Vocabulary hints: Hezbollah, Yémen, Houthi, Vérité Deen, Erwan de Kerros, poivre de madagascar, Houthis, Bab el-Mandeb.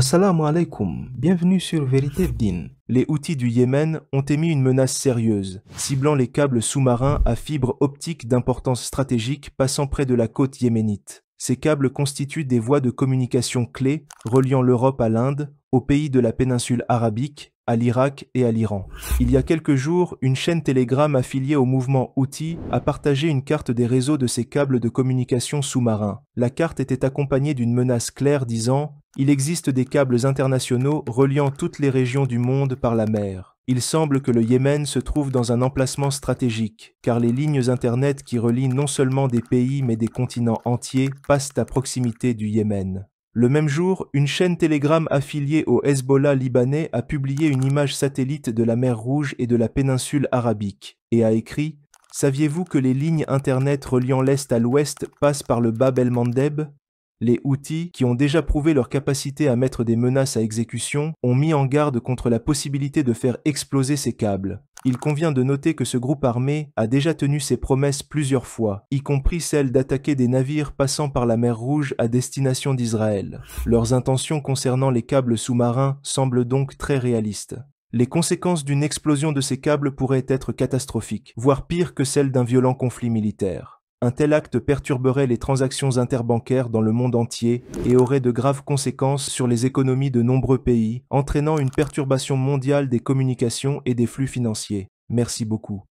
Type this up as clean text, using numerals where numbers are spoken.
Assalamu alaikum, bienvenue sur Vérité Deen. Les Houthis du Yémen ont émis une menace sérieuse, ciblant les câbles sous-marins à fibres optiques d'importance stratégique passant près de la côte yéménite. Ces câbles constituent des voies de communication clés reliant l'Europe à l'Inde, aux pays de la péninsule arabique, à l'Irak et à l'Iran. Il y a quelques jours, une chaîne Telegram affiliée au mouvement Houthi a partagé une carte des réseaux de ces câbles de communication sous-marins. La carte était accompagnée d'une menace claire disant « Il existe des câbles internationaux reliant toutes les régions du monde par la mer ». Il semble que le Yémen se trouve dans un emplacement stratégique, car les lignes Internet qui relient non seulement des pays mais des continents entiers passent à proximité du Yémen. Le même jour, une chaîne Telegram affiliée au Hezbollah libanais a publié une image satellite de la mer Rouge et de la péninsule arabique, et a écrit « Saviez-vous que les lignes Internet reliant l'Est à l'Ouest passent par le Bab el-Mandeb ? » Les Houthis, qui ont déjà prouvé leur capacité à mettre des menaces à exécution, ont mis en garde contre la possibilité de faire exploser ces câbles. Il convient de noter que ce groupe armé a déjà tenu ses promesses plusieurs fois, y compris celle d'attaquer des navires passant par la mer Rouge à destination d'Israël. Leurs intentions concernant les câbles sous-marins semblent donc très réalistes. Les conséquences d'une explosion de ces câbles pourraient être catastrophiques, voire pire que celles d'un violent conflit militaire. Un tel acte perturberait les transactions interbancaires dans le monde entier et aurait de graves conséquences sur les économies de nombreux pays, entraînant une perturbation mondiale des communications et des flux financiers. Merci beaucoup.